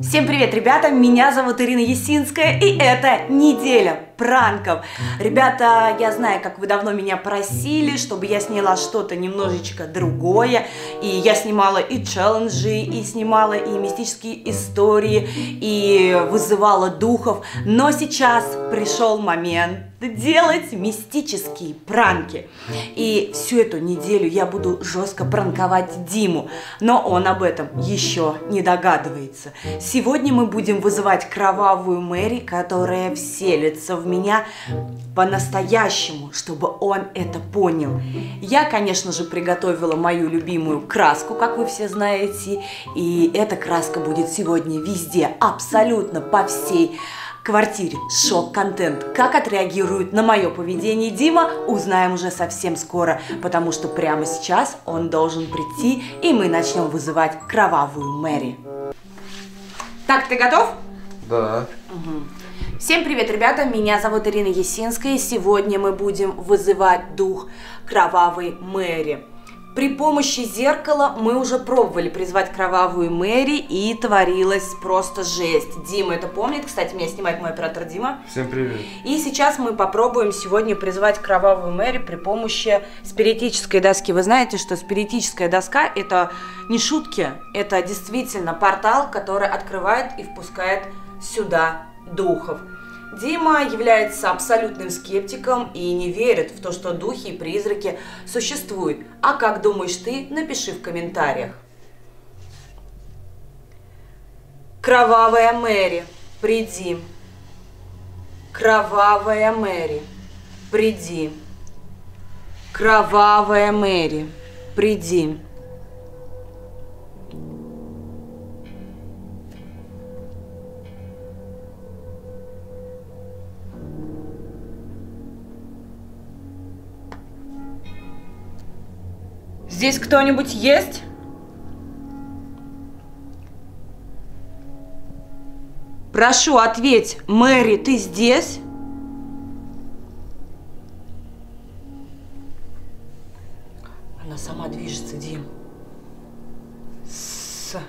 Всем привет, ребята! Меня зовут Ирина Ясинская, и это неделя пранков. Ребята, я знаю, как вы давно меня просили, чтобы я сняла что-то немножечко другое. И я снимала и челленджи, и снимала и мистические истории, и вызывала духов. Но сейчас пришел момент делать мистические пранки. И всю эту неделю я буду жестко пранковать Диму, но он об этом еще не догадывается. Сегодня мы будем вызывать кровавую Мэри, которая вселится в меня по-настоящему, чтобы он это понял. Я, конечно же, приготовила мою любимую краску, как вы все знаете, и эта краска будет сегодня везде, абсолютно по всей квартире. Шок-контент. Как отреагирует на мое поведение Дима, узнаем уже совсем скоро, потому что прямо сейчас он должен прийти, и мы начнем вызывать кровавую Мэри. Так, ты готов? Да. Угу. Всем привет, ребята, меня зовут Ирина Ясинская, и сегодня мы будем вызывать дух кровавой Мэри. При помощи зеркала мы уже пробовали призвать кровавую Мэри, и творилась просто жесть. Дима это помнит, кстати, меня снимает мой оператор Дима. Всем привет. И сейчас мы попробуем сегодня призвать кровавую Мэри при помощи спиритической доски. Вы знаете, что спиритическая доска — это не шутки, это действительно портал, который открывает и впускает сюда духов. Дима является абсолютным скептиком и не верит в то, что духи и призраки существуют. А как думаешь ты, напиши в комментариях. Кровавая Мэри, приди. Кровавая Мэри, приди. Кровавая Мэри, приди. Здесь кто-нибудь есть? Прошу, ответь. Мэри, ты здесь? Она сама движется, Дим. Са.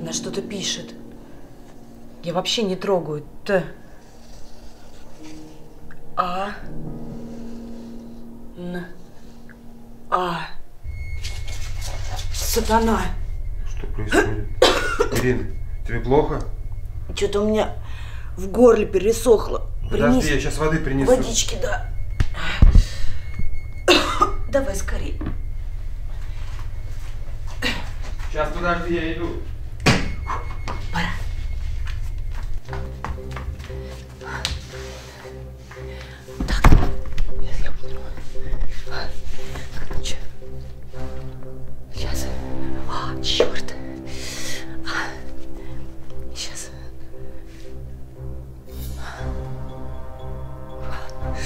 Она что-то пишет. Я вообще не трогаю. Т. А. А. Сатана. Что происходит? Ирина, тебе плохо? Что-то у меня в горле пересохло. Подожди, я сейчас воды принесу. Водички, да. Давай скорее. Сейчас, подожди, я иду. Пора. Сейчас. О, черт. Сейчас.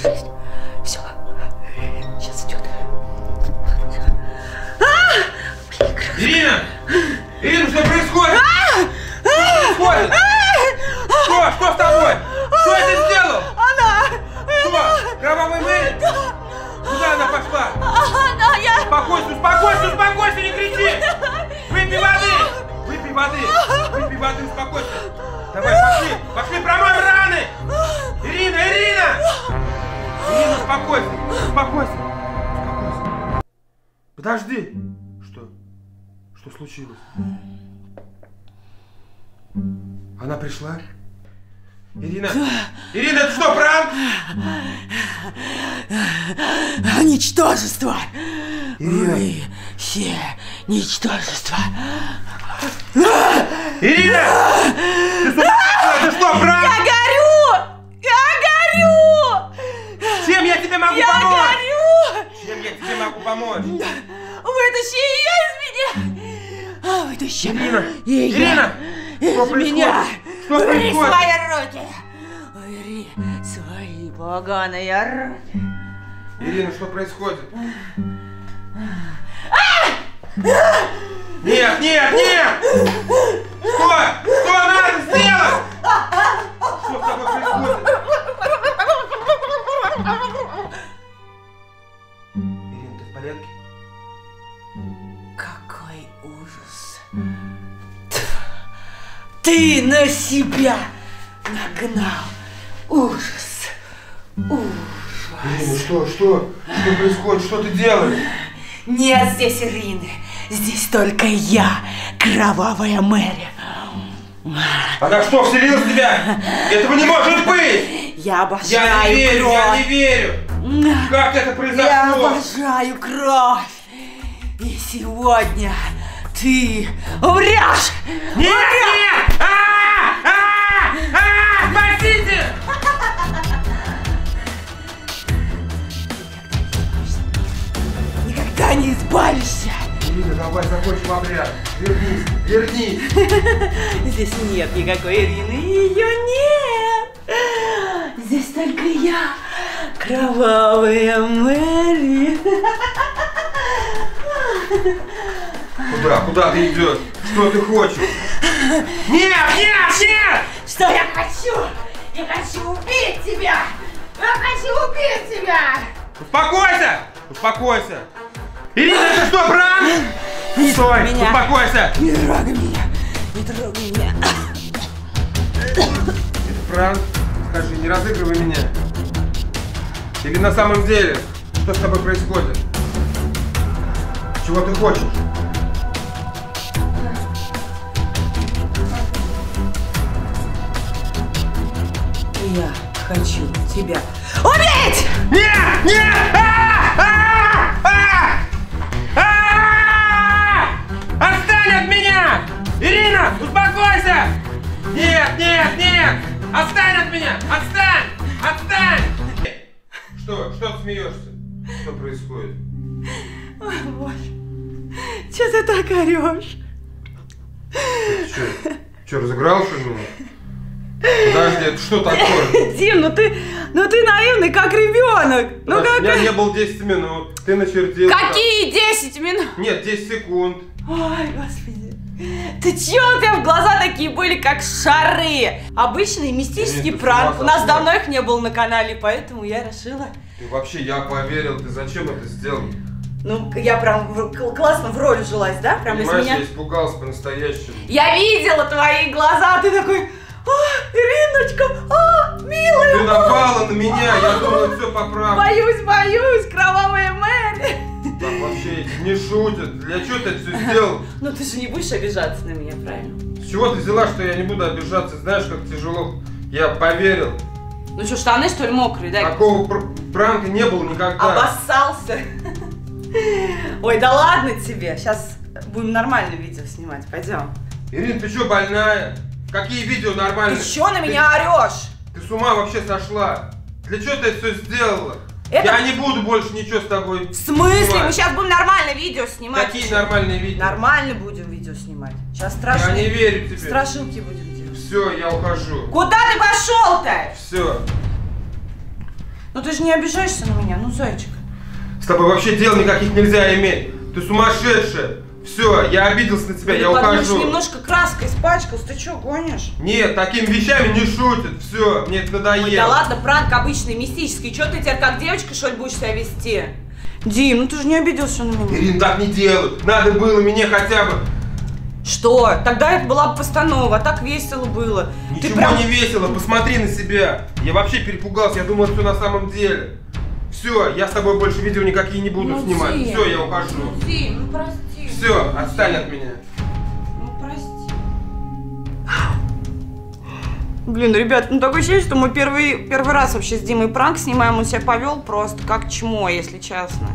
Шесть. Все. Сейчас идет. Ирина! Ирина, что происходит? Что происходит? Что? Что с тобой? Что ты сделал? Она! Что? Кровавая Мэри? Куда она пошла? Да, я... Успокойся, успокойся, успокойся, не кричи! Выпей воды! Выпей воды! Выпей воды, успокойся! Давай, пошли! Пошли, промоем раны! Ирина, Ирина! Ирина, успокойся! Успокойся! Успокойся! Подожди! Что? Что случилось? Она пришла? Ирина! Ирина, это что, пранк? Ничтожество! Ирина. Вы все ничтожество! Ирина! Ты что, пранк? Я горю! Я горю! Чем я тебе могу помочь? Я горю! Чем я тебе могу помочь? Вытащи ее из меня! Вытащи Ирина! Ее Ирина! Из меня! Что происходит? Убери свои руки! Убери свои поганые руки! Ирина, что происходит? Нет, нет, нет! Что? Что надо сделать? Что с тобой происходит? Ирина, ты в порядке? Какой ужас! Ты на себя нагнал. Ужас. Ужас. Ирина, что происходит? Что ты делаешь? Нет здесь Ирины. Здесь только я, кровавая Мэри. Она что, вселилась в тебя? Этого не может быть! Я обожаю кровь. Я не верю. Как это произошло? Я обожаю кровь. И сегодня ты умрешь! Нет! Спасите! Никогда не избавишься! Ирина, давай закончим обряд! Вернись! Вернись! Здесь нет никакой Ирины, ее нет! Здесь только я, кровавая Мэри! Куда? Куда ты идешь? Что ты хочешь? Нет! Что я хочу? Я хочу убить тебя! Я хочу убить тебя! Успокойся! Успокойся! Ирина, это что, брат? Стой! Меня. Успокойся! Не трогай меня! Не трогай меня! Это пранк? Скажи, не разыгрывай меня! Или на самом деле, что с тобой происходит? Чего ты хочешь? Я хочу тебя убить! Нет! Отстань от меня! Ирина, успокойся! Нет! Отстань от меня! Отстань! Что смеешься? Что происходит? Ой, Боже, че ты так орешь? Че, разыгрался же? Подожди, это что такое? Дим, ну ты наивный, как ребенок. Ну как? У меня не было 10 минут, ты начертил. Какие 10 минут? Нет, 10 секунд. Ой, господи. Ты че, у тебя в глаза такие были, как шары. Обычный мистический пранк. У нас давно их не было на канале, поэтому я решила. Ты вообще, я поверил, ты зачем это сделал? Ну, я прям классно в роль жилась, да? Прям из меня... Я испугался по-настоящему. Я видела твои глаза, ты такой... Ириночка, милая! Ты напала на меня, я думала, все поправлю. Боюсь, кровавая Мэри. Так вообще не шутит, для чего ты это все сделал? Ну ты же не будешь обижаться на меня, правильно? С чего ты взяла, что я не буду обижаться? Знаешь, как тяжело, я поверил. Ну что, штаны что ли мокрые, да? Такого пранка не было никогда. Обоссался. Ой, да ладно тебе, сейчас будем нормальное видео снимать, пойдем. Ирина, ты что, больная? Какие видео нормальные? Ты что на меня орешь? Ты с ума вообще сошла? Для чего ты это все сделала? Это... Я не буду больше ничего с тобой. В смысле? Снимать. Мы сейчас будем нормальное видео снимать. Какие нормальные видео? Нормально будем видео снимать. Сейчас страшилки. Я не верю тебе. Страшилки будем делать. Все, я ухожу. Куда ты пошел-то? Все. Ну ты же не обижаешься на меня, ну зайчик. С тобой вообще дел никаких нельзя иметь. Ты сумасшедшая. Все, я обиделся на тебя, я ухожу. Ты немножко краской испачкался, ты что, гонишь? Нет, такими вещами не шутят, все, мне это надоело. Ой, да ладно, пранк обычный, мистический, что ты теперь как девочка, что ли, будешь себя вести? Дим, ну ты же не обиделся на меня. Ирина, так не делают, надо было мне хотя бы... Что? Тогда это была бы постанова, а так весело было. Ничего прям... не весело, посмотри на себя. Я вообще перепугался, я думал, все на самом деле. Все, я с тобой больше видео никакие не буду снимать, все, я ухожу. Дим, ну прости. Все, отстань от меня. Ну, прости. Блин, ребят, ну такое ощущение, что мы первый раз вообще с Димой пранк снимаем. Он себя повел просто как чмо, если честно.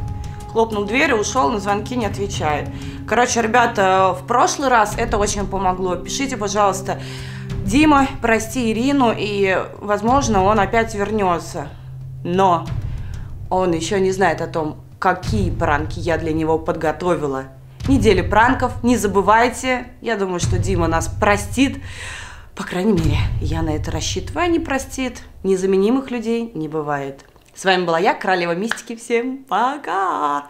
Хлопнул дверь, ушел, на звонки не отвечает. Короче, ребята, в прошлый раз это очень помогло. Пишите, пожалуйста, Дима, прости Ирину, и, возможно, он опять вернется. Но он еще не знает о том, какие пранки я для него подготовила. Недели пранков, не забывайте. Я думаю, что Дима нас простит. По крайней мере, я на это рассчитываю, не простит. Незаменимых людей не бывает. С вами была я, Королева Мистики. Всем пока!